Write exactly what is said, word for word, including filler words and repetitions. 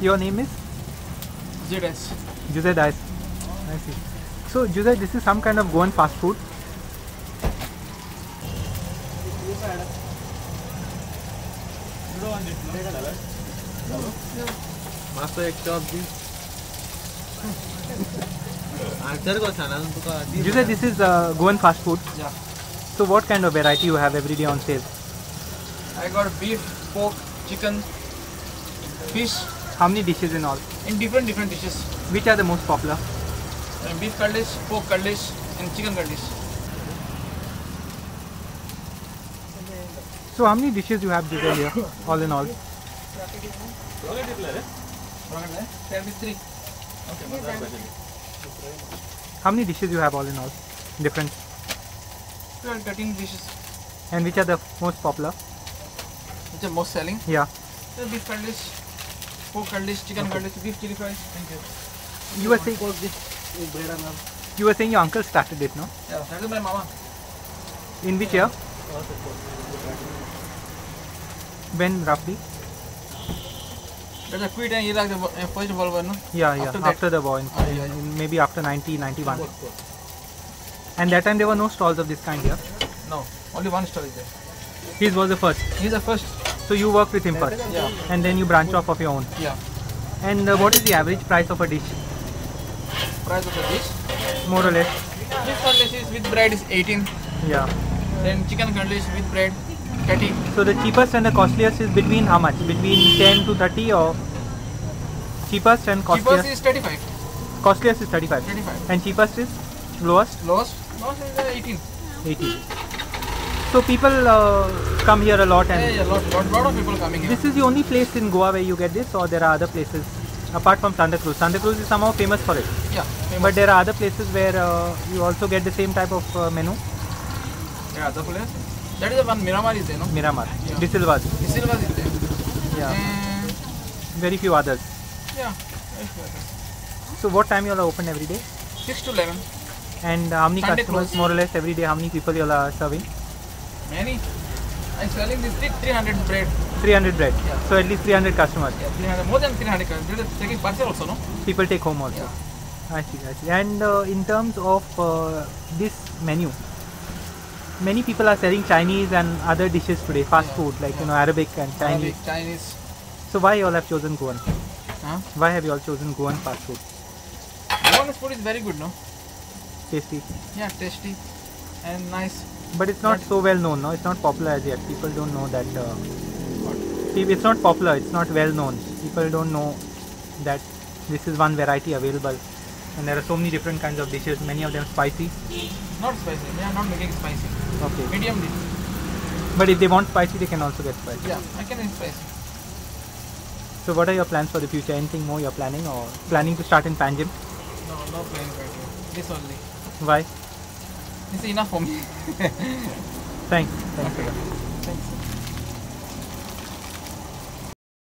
Your name is? Jose Dias. Jose Dias. I see. So Jose, this is some kind of Goan fast food. Master ekta abhi. Jose, this is uh, Goan fast food. Yeah. So what kind of variety you have every day on sale? I got beef, pork, chicken, fish. How many dishes in all? In different different dishes. Which are the most popular? Uh, beef curd, pork curd, and chicken curd. So how many dishes you have today here, all in all? thirty-three. Okay. How many dishes you have all in all? Different. thirteen dishes. And which are the most popular? Which are most selling? Yeah. So beef curd, pork curd, chicken curd, okay. Beef chili fries. Thank you. You were saying pork this. You were saying your uncle started it, no? Yeah, started by mama. In which year? When roughly? That's a quit and he like the first war, no? Yeah, yeah. After, after the war, in, ah, yeah, yeah. Maybe after nineteen ninety-one. Both, both. And that time there were no stalls of this kind here. No, only one stall is there. His was the first. He's the first. So you work with him first, yeah. And then you branch off of your own. Yeah. And uh, what is the average price of a dish? Price of a dish? More or less. This cutlet is with bread is eighteen. Yeah. Then chicken cutlet with bread thirty. So the cheapest and the costliest is between how much? Between ten to thirty or cheapest and costliest? Cheapest is thirty-five. Costliest is thirty-five. Thirty-five. And cheapest is lowest? Lowest. Lowest is uh, eighteen. Eighteen. So people uh, come here a lot and... Yeah, yeah, lot, lot, lot of people coming here. This is the only place in Goa where you get this, or there are other places apart from Santa Cruz? Santa Cruz is somehow famous for it. Yeah, famous. But there are other places where uh, you also get the same type of uh, menu? Yeah, other place. That is the one Miramar is there, no? Miramar. Yeah. Dilsilvas. Dilsilvas is there. Yeah. And very few others. Yeah, very few others. So what time you all are open every day? six to eleven. And how many Sunday customers, closing. More or less every day, how many people you all are serving? Many. I'm selling this three hundred bread. three hundred bread. Yeah. So at least three hundred customers. Yeah, three hundred, more than three hundred customers. Taking parcel also, no? People take home also. Yeah. I see, I see. And uh, in terms of uh, this menu, many people are selling Chinese and other dishes today, fast yeah. food, like yeah. you know, Arabic and Chinese. Arabic, Chinese. So why you all have chosen Goan? Huh? Why have you all chosen Goan fast food? Goan food is very good, no? Tasty. Yeah, tasty and nice. But it's not but so well known, no? It's not popular as yet. People don't know that. Uh, it's not popular, it's not well known. People don't know that this is one variety available. And there are so many different kinds of dishes, many of them spicy. Not spicy, they are not making spicy. Okay. Medium dish. But if they want spicy, they can also get spicy. Yeah, I can get spicy. So what are your plans for the future? Anything more you're planning, or planning to start in Panjim? No, no planning right now. This only. Why? This is enough for me. Thanks. Thanks. Okay. Thanks.